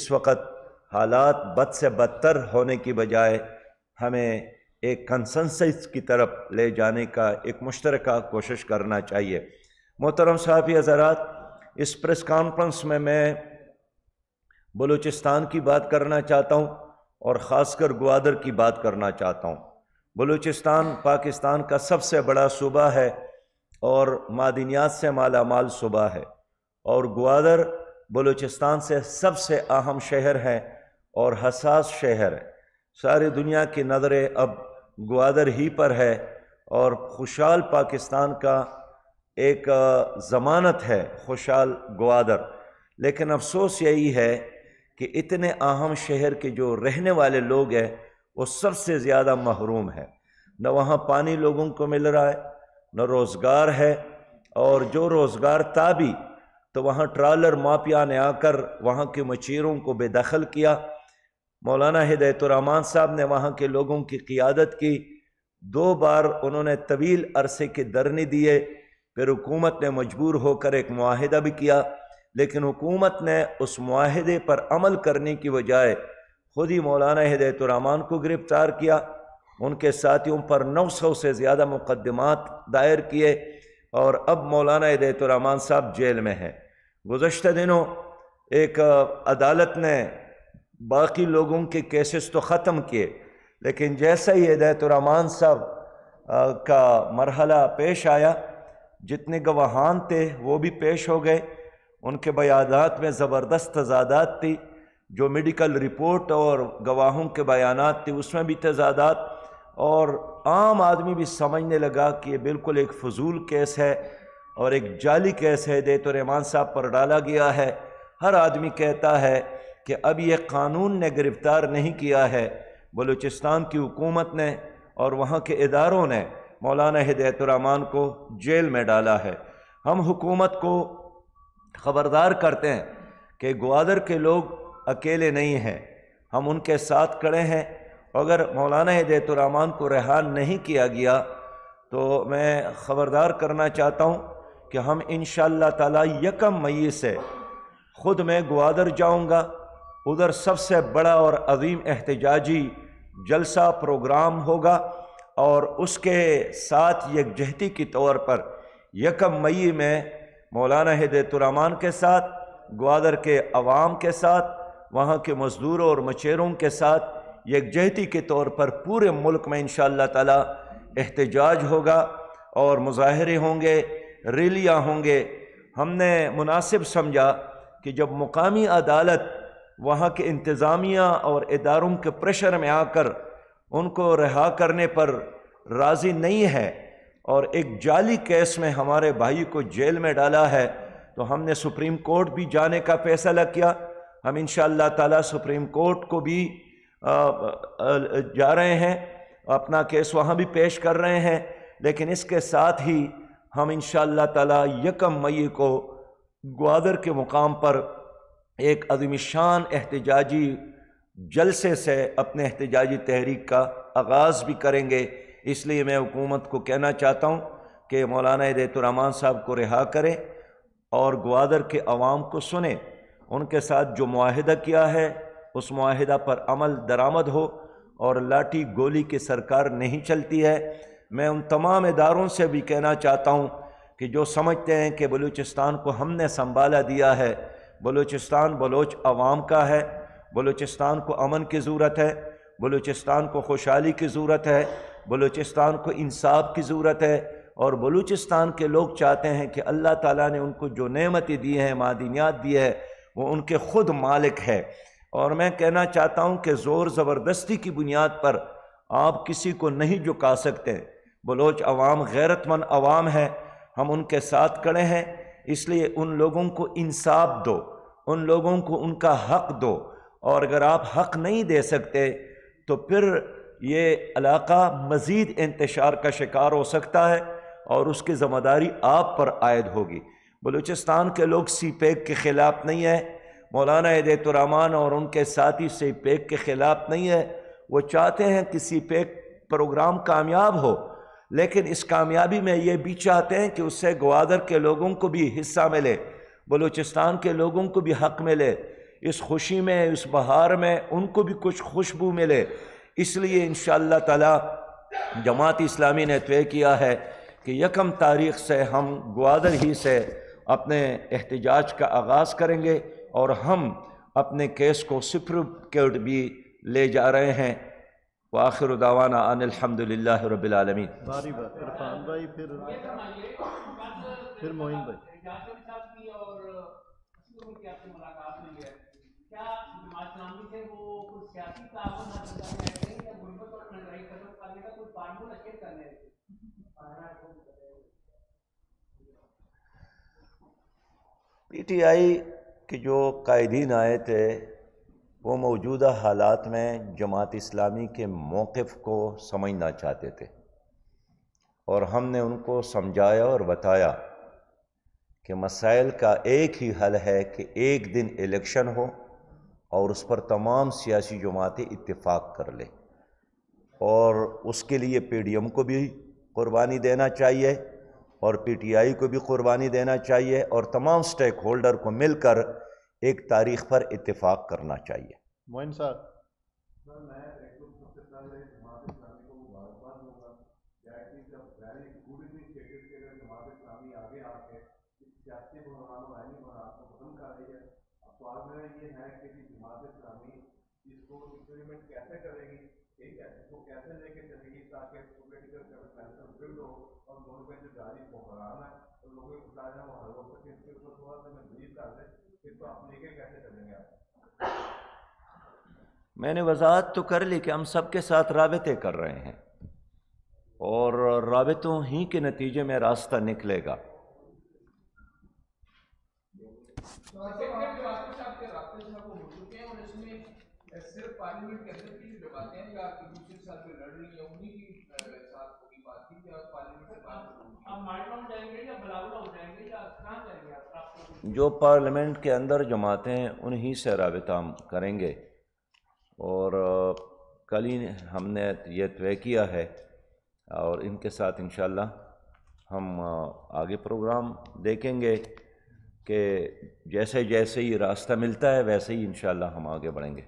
इस वक्त हालात बद से बदतर होने की बजाय हमें एक कंसेंसस की तरफ ले जाने का एक मुश्तरका कोशिश करना चाहिए। मोहतरम साहब हज़रात, इस प्रेस कॉन्फ्रेंस में मैं बलूचिस्तान की बात करना चाहता हूँ और ख़ासकर ग्वादर की बात करना चाहता हूँ। बलूचिस्तान पाकिस्तान का सबसे बड़ा सूबा है और मादनियात से मालामाल सूबा है, और ग्वादर बलूचिस्तान से सबसे अहम शहर है और हसास शहर है। सारी दुनिया की नज़रें अब ग्वादर ही पर है और खुशहाल पाकिस्तान का एक ज़मानत है खुशहाल ग्वादर। लेकिन अफसोस यही है कि इतने अहम शहर के जो रहने वाले लोग हैं वो सबसे ज़्यादा महरूम है। न वहाँ पानी लोगों को मिल रहा है, न रोज़गार है, और जो रोज़गार था भी तो वहाँ ट्रालर माफिया ने आकर वहाँ के मचीरों को बेदखल किया। मौलाना हिदायतुर्रहमान साहब ने वहाँ के लोगों की क़ियादत की, 2 बार उन्होंने तवील अरसे के धरने दिए, फिर हुकूमत ने मजबूर होकर एक मुआहिदा भी किया। लेकिन हुकूमत ने उस मुआहिदे पर अमल करने की बजाय ख़ुद ही मौलाना हिदायतुर्रहमान को गिरफ़्तार किया, उनके साथियों पर 900 से ज़्यादा मुकदमात दायर किए और अब मौलाना हिदायतुर्रहमान साहब जेल में हैं। गुज़श्ता दिनों एक अदालत ने बाकी लोगों के केसेस तो ख़त्म किए, लेकिन जैसा ही हिदायतुर्रहमान साहब का मरहला पेश आया, जितने गवाहान थे वो भी पेश हो गए। उनके बयानात में ज़बरदस्त तज़ादात थी, जो मेडिकल रिपोर्ट और गवाहों के बयानात थे उसमें भी तज़ादात, और आम आदमी भी समझने लगा कि ये बिल्कुल एक फजूल केस है और एक जाली केस है हिदायतुर्रहमान साहब पर डाला गया है। हर आदमी कहता है कि अब ये कानून ने गिरफ़्तार नहीं किया है, बलूचिस्तान की हुकूमत ने और वहाँ के इदारों ने मौलाना हिदायतुर्रहमान को जेल में डाला है। हम हुकूमत को ख़बरदार करते हैं कि ग्वादर के लोग अकेले नहीं हैं, हम उनके साथ खड़े हैं। अगर मौलाना हिदायतुर्रहमान को रिहा नहीं किया गया तो मैं ख़बरदार करना चाहता हूँ कि हम इंशाअल्लाह ताला 1 मई से ख़ुद मैं ग्वादर जाऊँगा, उधर सबसे बड़ा और अजीम एहतजाजी जलसा प्रोग्राम होगा और उसके साथ यकजहती के तौर पर 1 मई में मौलाना हिदायतुर्रहमान के साथ, ग्वादर के अवाम के साथ, वहाँ के मज़दूरों और मचेरों के साथ यकजहती के तौर पर पूरे मुल्क में इंशाअल्लाह ताला एहतजाज होगा और मुजाहरे होंगे, रैलियाँ होंगे। हमने मुनासिब समझा कि जब मुकामी अदालत वहाँ के इंतज़ामिया और इदारों के प्रेशर में आकर उनको रिहा करने पर राज़ी नहीं है और एक जाली केस में हमारे भाई को जेल में डाला है, तो हमने सुप्रीम कोर्ट भी जाने का फैसला किया। हम इंशाअल्लाह ताला सुप्रीम कोर्ट को भी जा रहे हैं, अपना केस वहाँ भी पेश कर रहे हैं। लेकिन इसके साथ ही हम इंशाअल्लाह ताला 1 मई को ग्वादर के मुकाम पर एक अज़ीम शान एहतजाजी जलसे से अपने एहतजाजी तहरीक का आगाज़ भी करेंगे। इसलिए मैं हुकूमत को कहना चाहता हूँ कि मौलाना हिदायतुर्रहमान साहब को रिहा करें और ग्वादर के अवाम को सुने, उनके साथ जो मुआहिदा किया है उस मुआहिदा पर अमल दरामद हो और लाठी गोली की सरकार नहीं चलती है। मैं उन तमाम इदारों से भी कहना चाहता हूँ कि जो समझते हैं कि बलूचिस्तान को हमने संभाला दिया है, बलूचिस्तान बलोच अवाम का है, बलूचिस्तान को अमन की ज़रूरत है, बलूचिस्तान को खुशहाली की ज़रूरत है, बलूचिस्तान को इंसाफ की ज़रूरत है, और बलूचिस्तान के लोग चाहते हैं कि अल्लाह ताला ने उनको जो नेमतें दी हैं, मादनियात दी है, वो उनके ख़ुद मालिक है। और मैं कहना चाहता हूँ कि ज़ोर ज़बरदस्ती की बुनियाद पर आप किसी को नहीं झुका सकते। बलोच अवाम गैरतमंद अवाम है, हम उनके साथ खड़े हैं। इसलिए उन लोगों को इंसाफ दो, उन लोगों को उनका हक़ दो, और अगर आप हक़ नहीं दे सकते तो फिर ये इलाका मज़ीद इंतशार का शिकार हो सकता है और उसकी ज़िम्मेदारी आप पर आयद होगी। बलूचिस्तान के लोग सी पेक के ख़िलाफ़ नहीं है, मौलाना हिदायतुर्रहमान और उनके साथी सी पेक के ख़िलाफ़ नहीं है। वो चाहते हैं कि सी पेक प्रोग्राम कामयाब हो, लेकिन इस कामयाबी में ये भी चाहते हैं कि उससे ग्वादर के लोगों को भी हिस्सा मिले, बलूचिस्तान के लोगों को भी हक़ मिले। इस खुशी में, इस बहार में उनको भी कुछ खुशबू मिले। इसलिए इंशाअल्लाह ताला जमात इस्लामी ने तय किया है कि यकम तारीख से हम ग्वादर ही से अपने एहतिजाज का आगाज़ करेंगे और हम अपने केस को सुप्रीम कोर्ट भी ले जा रहे हैं। आखिर दावाना अनिल्हम्दुलिल्लाह रब्बिल आलमीन। PTI के जो कायदीन आए थे वो मौजूदा हालात में जमात इस्लामी के मौक़िफ़ को समझना चाहते थे और हमने उनको समझाया और बताया कि मसाइल का एक ही हल है कि एक दिन इलेक्शन हो और उस पर तमाम सियासी जमातें इत्तेफाक कर लें और उसके लिए PDM को भी कुर्बानी देना चाहिए और PTI को भी कुर्बानी देना चाहिए और तमाम स्टेक होल्डर को मिलकर एक तारीख पर इत्तेफाक करना चाहिए। मोइन साहब, मैंने वजाहत तो कर ली कि हम सबके साथ राबते कर रहे हैं और राबतों ही के नतीजे में रास्ता निकलेगा। जो पार्लियामेंट के अंदर जमातें उन्हीं से राबता हम करेंगे और कल ही हमने ये तय किया है और इनके साथ इंशाल्लाह हम आगे प्रोग्राम देखेंगे कि जैसे जैसे ही रास्ता मिलता है वैसे ही इंशाल्लाह हम आगे बढ़ेंगे।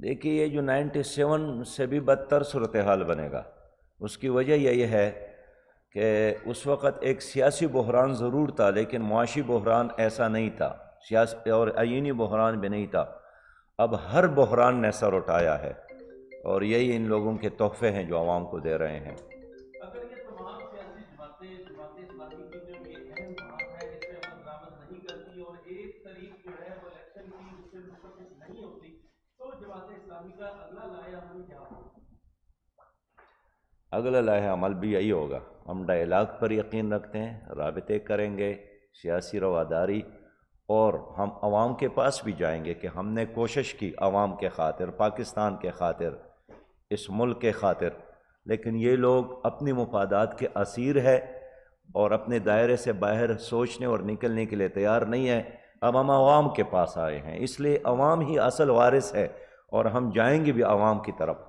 देखिए, ये जो 97 से भी बदतर सूरत हाल बनेगा, उसकी वजह यही है कि उस वक़्त एक सियासी बहरान ज़रूर था लेकिन मुआशी बहरान ऐसा नहीं था, सियासी और आइनी बहरान भी नहीं था। अब हर बहरान ने सर उठाया है और यही इन लोगों के तोहफे हैं जो आवाम को दे रहे हैं। अगला लाया अमल भी यही होगा। हम डायलाग पर यकीन रखते हैं, राबते करेंगे, सियासी रवादारी, और हम आवाम के पास भी जाएंगे कि हमने कोशिश की आवाम के खातिर, पाकिस्तान के खातिर, इस मुल्क के खातिर, लेकिन ये लोग अपनी मुफादात के असीर है और अपने दायरे से बाहर सोचने और निकलने के लिए तैयार नहीं है। अब हम आवाम के पास आए हैं, इसलिए आवाम ही असल वारिस है और हम जाएंगे भी आवाम की तरफ।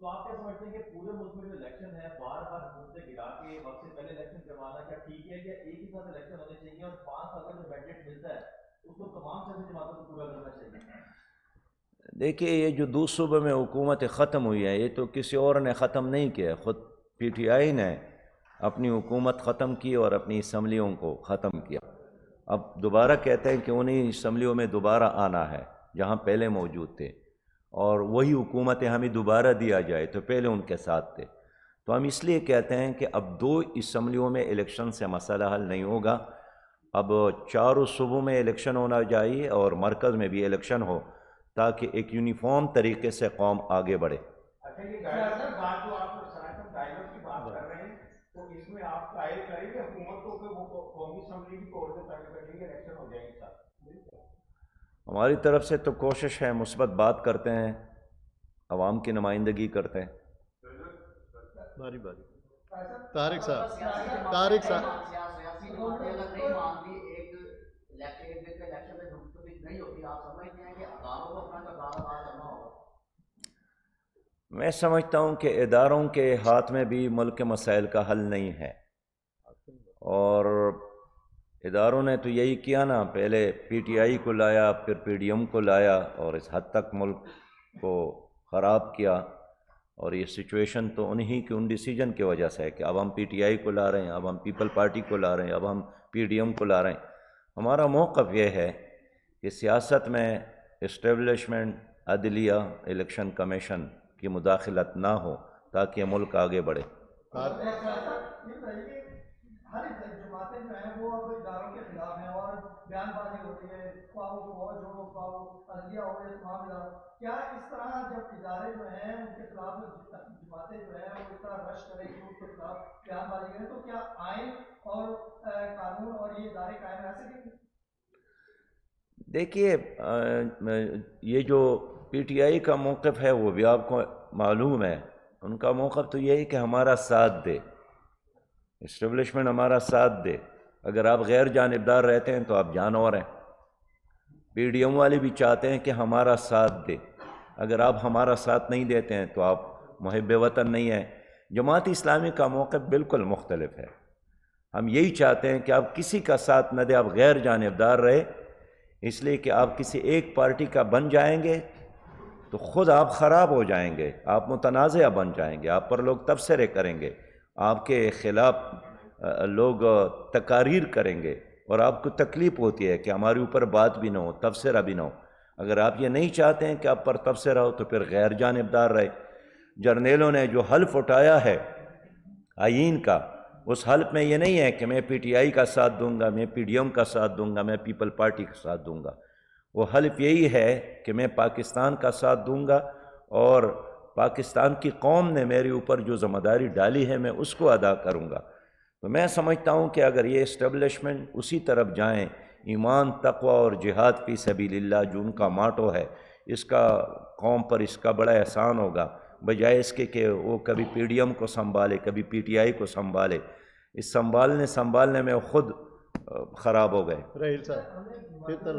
तो आप क्या समझते हैं कि पूरे मुल्क में जो इलेक्शन है बार-बार मुद्दे गिरा के वक्त से पहले इलेक्शन करवाना क्या ठीक है या एक ही साथ इलेक्शन होने चाहिए और 5 साल का जो मैंडेट मिलता है उसको तमाम सियासी जमातों को पूरा करना चाहिए? देखिए, ये जो 2 सूबों में हुकूमत ख़त्म हुई है ये तो किसी और ने ख़त्म नहीं किया, ख़ुद PTI ने अपनी हुकूमत ख़त्म की और अपनी असम्बलियों को ख़त्म किया। अब दोबारा कहते हैं कि उन्हीं असम्बलियों में दोबारा आना है जहाँ पहले मौजूद थे और वही हुकूमतें हमें दोबारा दिया जाए तो पहले उनके साथ थे। तो हम इसलिए कहते हैं कि अब 2 असम्बलियों में इलेक्शन से मसला हल नहीं होगा, अब 4 सूबों में इलेक्शन होना चाहिए और मरकज़ में भी इलेक्शन हो ताकि एक यूनिफॉर्म तरीके से कौम आगे बढ़े। हमारी तरफ से तो कोशिश है, मुस्बत बात करते हैं, आवाम की नुमाइंदगी करते हैं। बारी बारी तारिक साहब, तारिक साहब नहीं होती। आप समझते हैं कि अदारों को अपना कारोबार करना होगा? मैं समझता हूँ कि इदारों के हाथ में भी मुल्क के मसाइल का हल नहीं है, और इदारों ने तो यही किया ना, पहले PTI को लाया, फिर PDM को लाया और इस हद तक मुल्क को ख़राब किया। और ये सिचुएशन तो उन्हीं के उन डिसीजन की वजह से है कि अब हम PTI को ला रहे हैं, अब हम पीपल पार्टी को ला रहे हैं, अब हम PDM को ला रहे हैं। हमारा मौक़िफ़ यह है कि सियासत में इस्टेब्लिशमेंट, अदलिया, इलेक्शन कमीशन की मुदाखलत ना हो ताकि मुल्क आगे बढ़े। क्या इस तरह जब इदारे जो हैं उनके खिलाफ जमातें जो हैं वो इस तरह रश करेंगी, उनके खिलाफ बयानबाजी करें, तो क्या आइन और कानून और ये इदारे कायम रह सकेंगे? देखिए, ये जो PTI का मौक़िफ़ है वो भी आपको मालूम है। उनका मौक़िफ़ तो यही कि हमारा साथ दे, इस्टेब्लिशमेंट हमारा साथ दे। अगर आप गैर जानिबदार रहते हैं तो आप जानवर हैं। PDM वाले भी चाहते हैं कि हमारा साथ दे, अगर आप हमारा साथ नहीं देते हैं तो आप मुहिब वतन नहीं हैं। जमात इस्लामी का मौक़िफ़ बिल्कुल मुख्तलिफ है। हम यही चाहते हैं कि आप किसी का साथ न दें, आप गैर जानिबदार रहे, इसलिए कि आप किसी एक पार्टी का बन जाएंगे तो ख़ुद आप ख़राब हो जाएंगे, आप मुतनाज़ा बन जाएंगे, आप पर लोग तबसरे करेंगे, आपके ख़िलाफ़ लोग तकारीर करेंगे और आपको तकलीफ़ होती है कि हमारे ऊपर बात भी ना हो, तबसरा भी ना हो। अगर आप ये नहीं चाहते हैं कि आप पर तबसरा हो तो फिर गैर जानिबदार रहे। जर्नेलों ने जो हल्फ उठाया है आइन का, उस हल्फ में ये नहीं है कि मैं PTI का साथ दूंगा, मैं PDM का साथ दूंगा, मैं पीपल पार्टी का साथ दूंगा। वो हल्फ यही है कि मैं पाकिस्तान का साथ दूंगा और पाकिस्तान की कौम ने मेरे ऊपर जो ज़िम्मेदारी डाली है मैं उसको अदा करूँगा। तो मैं समझता हूँ कि अगर ये इस्टेब्लिशमेंट उसी तरफ जाएँ, ईमान, तक़वा और जिहाद फी सबीलिल्लाह जो उनका माटो है, इसका कौम पर इसका बड़ा एहसान होगा। बजाय इसके कि वो कभी PDM को संभाले, कभी PTI को संभाले, इस संभालने में खुद ख़राब हो गए। राहील साहब, तो इलेक्शन में आप क्या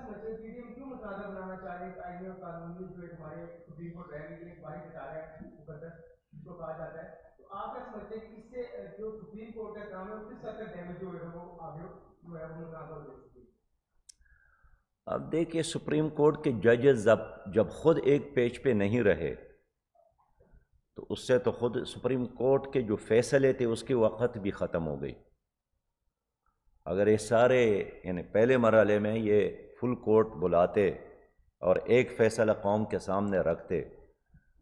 समझते हैं PDM क्यों मुताबिक बनाना चाह रहे हैं? आईने और कानूनी जो हमारे सुप्रीम कोर्ट रैली के लिए बारी बता रहा है, ग्वादर जिसको कहा जाता है, तो आप क्या समझते हैं कि इससे जो सुप्रीम कोर्ट का काम है उससे सरकार डैमेज हुए वो आगे जो है वो मुताबिक हो सकती है? अब देखिए, सुप्रीम कोर्ट के जजेस जब खुद एक पेज पे नहीं रहे तो उससे तो खुद सुप्रीम कोर्ट के जो फैसले थे उसकी वक़्त भी ख़त्म हो गई। अगर ये सारे यानी पहले मरहले में ये फुल कोर्ट बुलाते और एक फ़ैसला कौम के सामने रखते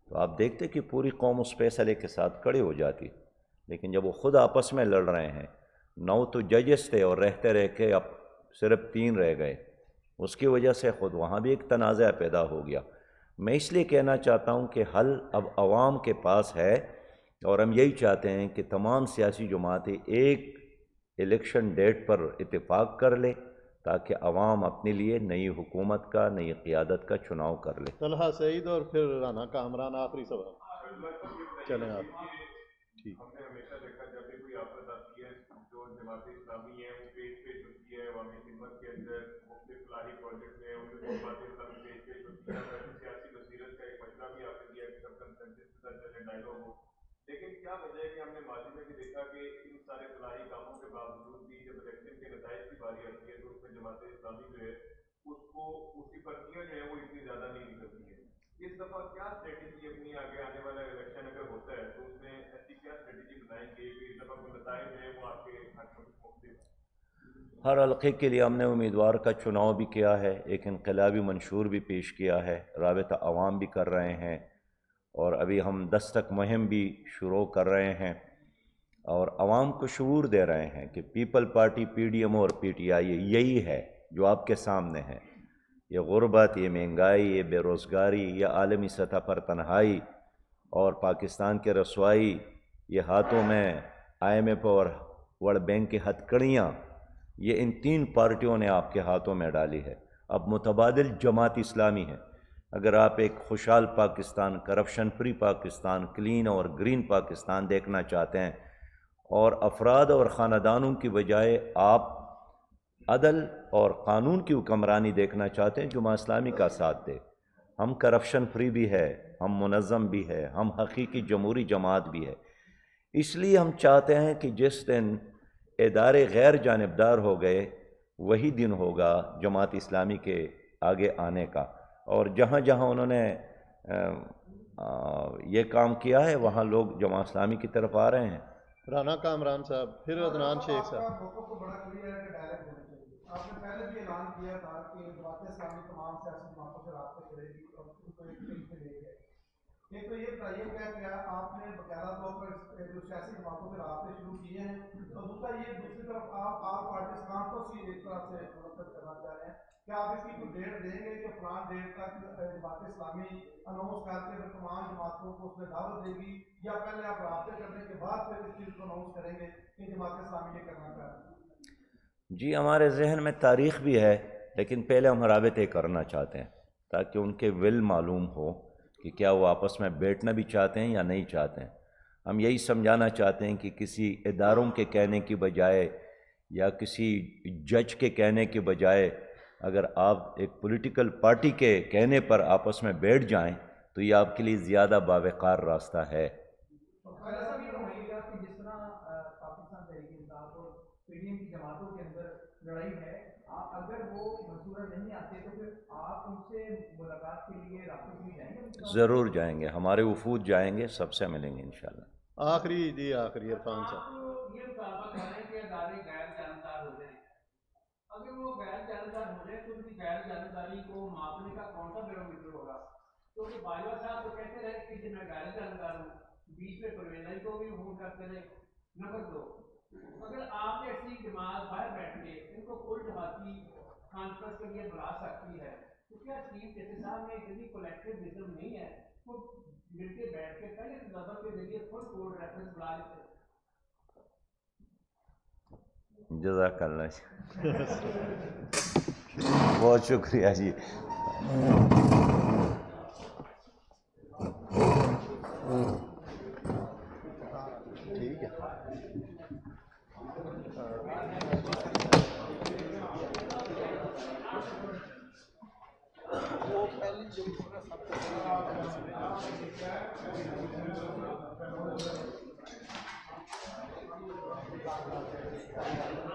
तो आप देखते कि पूरी कौम उस फैसले के साथ खड़ी हो जाती। लेकिन जब वो ख़ुद आपस में लड़ रहे हैं, 9 तो जजेस थे और रहते रह के अब सिर्फ 3 रह गए, उसकी वजह से ख़ुद वहाँ भी एक तनाज़ा पैदा हो गया। मैं इसलिए कहना चाहता हूँ कि हल अब आवाम के पास है और हम यही चाहते हैं कि तमाम सियासी जमातें एक इलेक्शन डेट पर इत्तेफाक कर ले ताकि आवाम अपने लिए नई हुकूमत का, नई क़ियादत का चुनाव कर ले। तलहा सईद और फिर राना कामरान, आखिरी सवाल। चलें आप, ठीक। हमने हमेशा देखा जब भी कोई आफत आती है जो जमात इस्लामी है वो पेश होती है, वामी खिदमत के अंदर मुख्तलिफ फलाही प्रोजेक्ट में उनके जमात इस्लामी पेश होती है। सियासी बसीरत का एक मसला भी आपने दिया कि सब कंसेंसस के साथ चले डायलॉग हो, लेकिन क्या वजह है कि हमने माजी में भी देखा कि इन सारे फलाही कामों के बावजूद भी जब इलेक्शन के नताइज की बारी आती है तो उसमें जमात इस्लामी जो है उसको उसकी पर्चियाँ जो है वो इतनी ज़्यादा नहीं निकलती है। इस दफ़ा क्या स्ट्रेटजी अपनी आगे आने वाला इलेक्शन अगर होता है तो उसमें ऐसी क्या स्ट्रेटजी बनाएंगे कि इस दफ़ा कोई नताइज है वो आपके हर हल्के के लिए हमने उम्मीदवार का चुनाव भी किया है, एक इनकलाबी मंशूर भी पेश किया है, राबता आवाम भी कर रहे हैं और अभी हम दस्तक मुहिम भी शुरू कर रहे हैं और आवाम को शऊर दे रहे हैं कि पीपल पार्टी, PDM और PTI यही है जो आपके सामने है। ये गुर्बत, ये महंगाई, ये बेरोज़गारी, ये आलमी सतह पर तन्हाई और पाकिस्तान के रसवाई, ये हाथों में IMF और वर्ल्ड बैंक की हथकड़ियाँ, ये इन 3 पार्टियों ने आपके हाथों में डाली है। अब मुतबादिल जमात इस्लामी है। अगर आप एक खुशहाल Pakistan, corruption free Pakistan, clean और ग्रीन पाकिस्तान देखना चाहते हैं और अफराद और ख़ानदानों की बजाय आप अदल और क़ानून की हुक्मरानी देखना चाहते हैं। जुमा इस्लामी का साथ दे, हम करप्शन फ्री भी है, हम मुनज़म भी है, हम हकीकी जमहूरी जमात भी है। इसलिए हम चाहते हैं कि जिस दिन इदारे गैर जानिबदार हो गए वही दिन होगा जमात इस्लामी के आगे आने का। और जहाँ जहाँ उन्होंने ये काम किया है वहाँ लोग जमात इस्लामी की तरफ आ रहे हैं। राना कामरान साहब, फिर अदनान शेख साहब। एक तो ये बताइए क्या आपने बकायदा तौर पर जो सियासी जमातों के रास्ते शुरू किए हैं, और दूसरा ये दूसरी तरफ आप पाकिस्तान को सी एक तरह से मदद करना चाह रहे हैं, क्या आप इसकी कोई डेट देंगे कि फलां डेट तक जमात इस्लामी अनाउंस करके फिर तमाम जमातों को उसमें दावत देगी, या पहले आप रास्ते करने के बाद फिर इस चीज़ को अनाउंस करेंगे कि जमात इस्लामी ये करना चाह रहे हैं? जी, हमारे जहन में तारीख भी है, लेकिन पहले हम राबते करना चाहते हैं ताकि उनके विल मालूम हो कि क्या वो आपस में बैठना भी चाहते हैं या नहीं चाहते हैं। हम यही समझाना चाहते हैं कि किसी इदारों के कहने की बजाय या किसी जज के कहने के बजाय अगर आप एक पॉलिटिकल पार्टी के कहने पर आपस में बैठ जाएं तो ये आपके लिए ज़्यादा बावकार रास्ता है। ज़रूर जाएंगे, हमारे वफूद जाएंगे, सबसे मिलेंगे इंशाल्लाह। आखिरी इरफान साहब। जज़ाकल्लाह बहुत शुक्रिया जी। ठीक है,